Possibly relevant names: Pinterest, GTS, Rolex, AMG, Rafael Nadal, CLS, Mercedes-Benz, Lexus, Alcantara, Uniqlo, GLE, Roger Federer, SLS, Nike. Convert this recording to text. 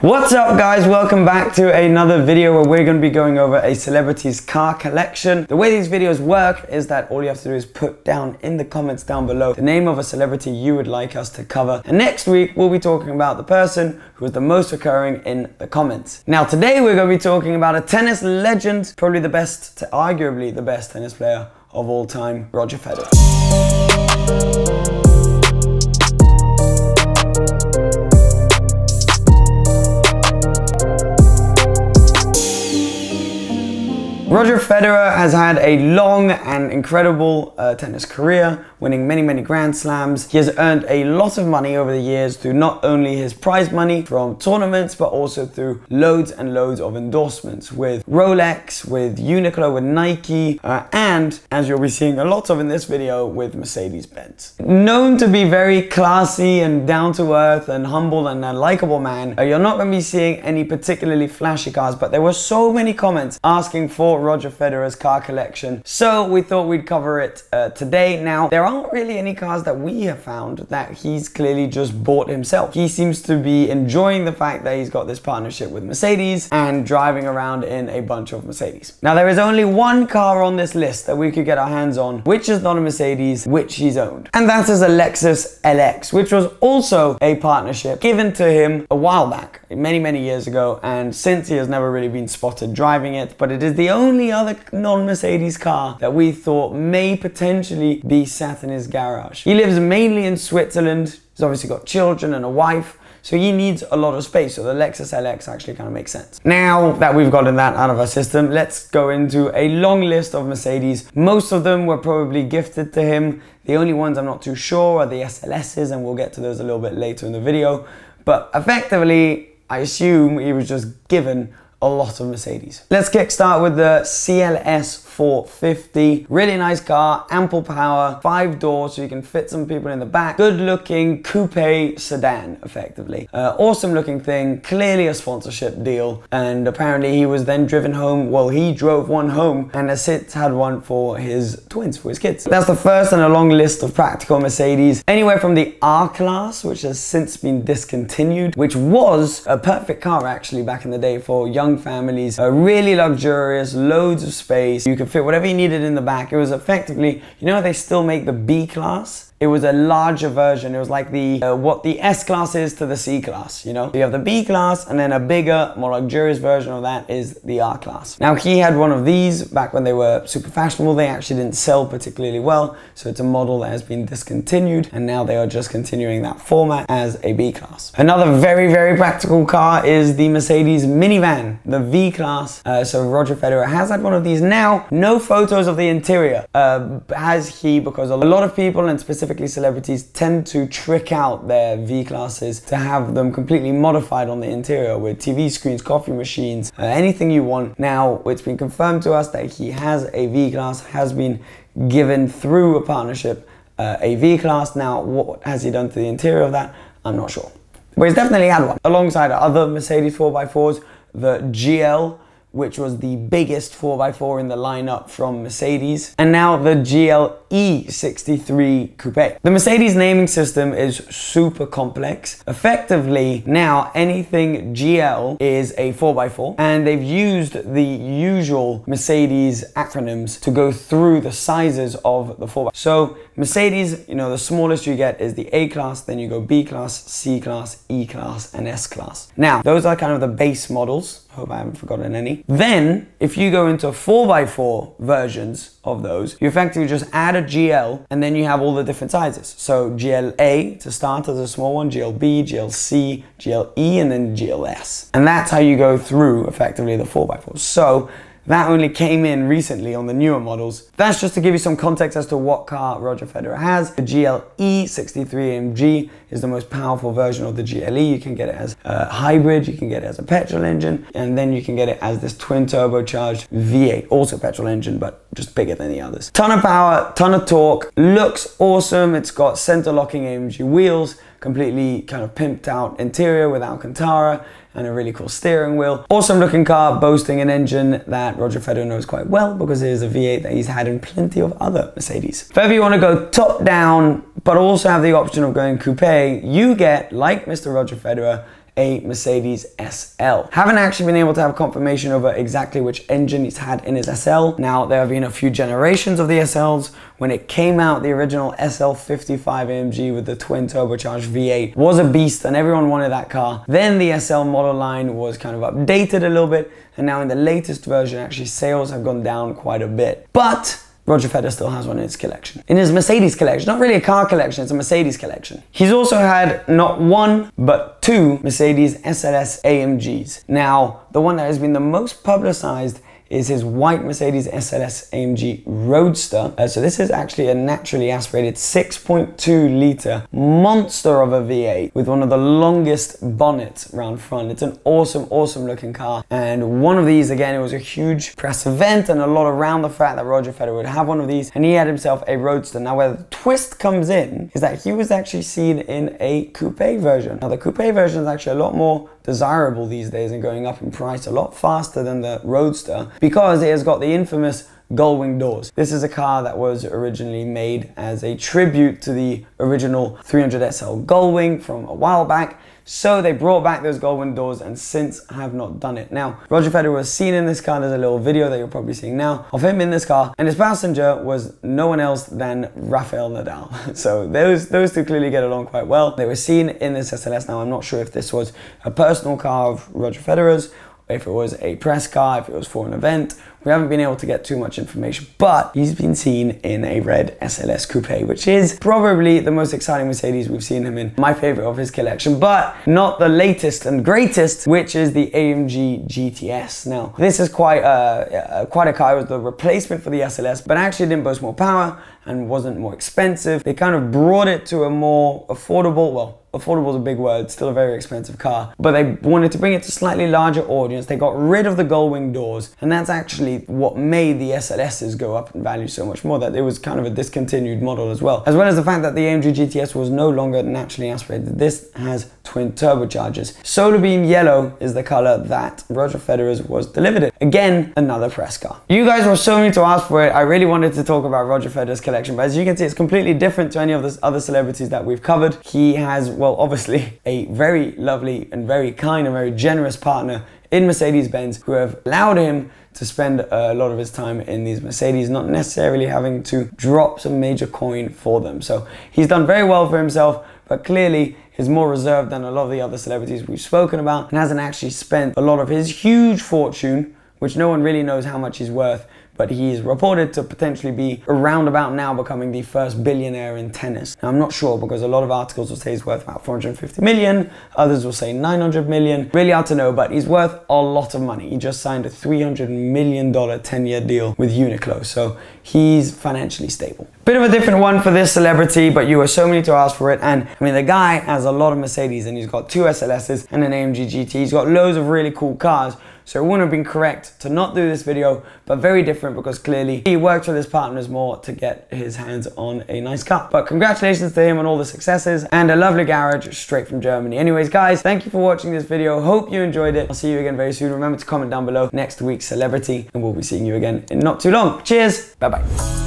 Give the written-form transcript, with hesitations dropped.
What's up guys, welcome back to another video where we're going to be going over a celebrity's car collection. The way these videos work is that all you have to do is put down in the comments down below the name of a celebrity you would like us to cover, and next week we'll be talking about the person who is the most recurring in the comments. Now today we're going to be talking about a tennis legend, probably the best, arguably the best tennis player of all time, Roger Federer. Roger Federer has had a long and incredible tennis career, winning many Grand Slams. He has earned a lot of money over the years through not only his prize money from tournaments, but also through loads and loads of endorsements with Rolex, with Uniqlo, with Nike, and as you'll be seeing a lot of in this video, with Mercedes-Benz. Known to be very classy and down-to-earth and humble and a likable man, you're not going to be seeing any particularly flashy cars, but there were so many comments asking for Roger Federer's car collection, so we thought we'd cover it today. Now, there aren't really any cars that we have found that he's clearly just bought himself. He seems to be enjoying the fact that he's got this partnership with Mercedes and driving around in a bunch of Mercedes. Now, there is only one car on this list that we could get our hands on, which is not a Mercedes, which he's owned, and that is a Lexus LX, which was also a partnership given to him a while back, many years ago, and since he has never really been spotted driving it, but it is the only other non-Mercedes car that we thought may potentially be sat in his garage. He lives mainly in Switzerland. He's obviously got children and a wife, so he needs a lot of space, so the Lexus LX actually kind of makes sense. Now that we've gotten that out of our system, let's go into a long list of Mercedes. Most of them were probably gifted to him. The only ones I'm not too sure are the SLSs, and we'll get to those a little bit later in the video, but effectively I assume he was just given a lot of Mercedes. Let's kickstart with the CLS 450. Really nice car, ample power, 5-door, so you can fit some people in the back. Good looking coupe sedan, effectively. Awesome looking thing, clearly a sponsorship deal, and apparently he was then driven home, well, he drove one home and has since had one for his twins, for his kids. That's the first in a long list of practical Mercedes. Anywhere from the R-Class, which has since been discontinued, which was a perfect car actually back in the day for young families, really luxurious, loads of space. You could fit whatever you needed in the back. It was effectively, you know, they still make the B class. It was a larger version. It was like the what the S class is to the C class, you know? So you have the B class, and then a bigger, more luxurious version of that is the R class. Now, he had one of these back when they were super fashionable. They actually didn't sell particularly well, so it's a model that has been discontinued, and now they are just continuing that format as a B class. Another very practical car is the Mercedes minivan, the V class. So Roger Federer has had one of these now. No photos of the interior, has he? Because a lot of people, and specifically celebrities, tend to trick out their V-classes to have them completely modified on the interior with TV screens, coffee machines, anything you want. Now, it's been confirmed to us that he has a V-class, has been given through a partnership a V-class. Now, what has he done to the interior of that? I'm not sure. But he's definitely had one. Alongside other Mercedes 4x4s, the GL, which was the biggest 4x4 in the lineup from Mercedes, and now the GLE 63 Coupe. The Mercedes naming system is super complex. Effectively, now anything GL is a 4x4, and they've used the usual Mercedes acronyms to go through the sizes of the 4x4. So Mercedes, you know, the smallest you get is the A class, then you go B class, C class, E class, and S class. Now, those are kind of the base models. Hope I haven't forgotten any. Then, if you go into 4x4 versions of those, you effectively just add a GL, and then you have all the different sizes. So GLA to start as a small one, GLB, GLC, GLE, and then GLS. And that's how you go through, effectively, the 4x4. So that only came in recently on the newer models. That's just to give you some context as to what car Roger Federer has. The GLE 63 AMG is the most powerful version of the GLE. You can get it as a hybrid, you can get it as a petrol engine, and then you can get it as this twin turbocharged V8, also petrol engine, but just bigger than the others. Ton of power, ton of torque, looks awesome. It's got center locking AMG wheels, completely kind of pimped out interior with Alcantara, and a really cool steering wheel. Awesome looking car, boasting an engine that Roger Federer knows quite well because it is a V8 that he's had in plenty of other Mercedes. If ever you want to go top down, but also have the option of going coupe, you get, like Mr. Roger Federer, a Mercedes SL. Haven't actually been able to have confirmation over exactly which engine he's had in his SL. Now, there have been a few generations of the SLs. When it came out, the original SL55 AMG with the twin turbocharged V8 was a beast and everyone wanted that car. Then the SL model line was kind of updated a little bit, and now in the latest version, actually sales have gone down quite a bit. But Roger Federer still has one in his collection. In his Mercedes collection, not really a car collection, it's a Mercedes collection. He's also had not one, but two Mercedes SLS AMGs. Now, the one that has been the most publicized is his white Mercedes SLS AMG Roadster. So this is actually a naturally aspirated 6.2 litre monster of a V8 with one of the longest bonnets round front. It's an awesome, awesome looking car. And one of these, again, it was a huge press event and a lot around the fact that Roger Federer would have one of these, and he had himself a Roadster. Now, where the twist comes in is that he was actually seen in a coupe version. Now, the coupe version is actually a lot more desirable these days and going up in price a lot faster than the Roadster, because it has got the infamous gull wing doors. This is a car that was originally made as a tribute to the original 300 SL gull wing from a while back. So they brought back those gull wing doors and since have not done it. Now, Roger Federer was seen in this car. There's a little video that you're probably seeing now of him in this car, and his passenger was no one else than Rafael Nadal. So those two clearly get along quite well. They were seen in this SLS. Now, I'm not sure if this was a personal car of Roger Federer's, if it was a press car, if it was for an event. We haven't been able to get too much information, but he's been seen in a red SLS coupe, which is probably the most exciting Mercedes we've seen him in. My favorite of his collection, but not the latest and greatest, which is the AMG GTS. Now, this is quite a car. It was the replacement for the SLS, but actually didn't boast more power and wasn't more expensive. They kind of brought it to a more affordable, well, affordable is a big word, still a very expensive car, but they wanted to bring it to a slightly larger audience. They got rid of the gull wing doors, and that's actually what made the SLSs go up in value so much more, that it was kind of a discontinued model as well. As well as the fact that the AMG GTS was no longer naturally aspirated, this has twin turbochargers. Solar beam yellow is the color that Roger Federer's was delivered in. Again, another press car. You guys were so many to ask for it. I really wanted to talk about Roger Federer's collection, but as you can see, it's completely different to any of the other celebrities that we've covered. He has, well, obviously a very lovely and very kind and very generous partner in Mercedes-Benz who have allowed him to spend a lot of his time in these Mercedes, not necessarily having to drop some major coin for them. So he's done very well for himself, but clearly is more reserved than a lot of the other celebrities we've spoken about and hasn't actually spent a lot of his huge fortune, which no one really knows how much he's worth, but he's reported to potentially be around about now becoming the first billionaire in tennis. Now, I'm not sure because a lot of articles will say he's worth about 450 million, others will say 900 million. Really hard to know, but he's worth a lot of money. He just signed a $300 million 10-year deal with Uniqlo, so he's financially stable. Bit of a different one for this celebrity, but you were so many to ask for it, and I mean, the guy has a lot of Mercedes and he's got two SLSs and an AMG GT. He's got loads of really cool cars, so it wouldn't have been correct to not do this video, but very different because clearly he worked with his partners more to get his hands on a nice car. But congratulations to him on all the successes and a lovely garage straight from Germany. Anyways, guys, thank you for watching this video. Hope you enjoyed it. I'll see you again very soon. Remember to comment down below next week's celebrity, and we'll be seeing you again in not too long. Cheers. Bye-bye.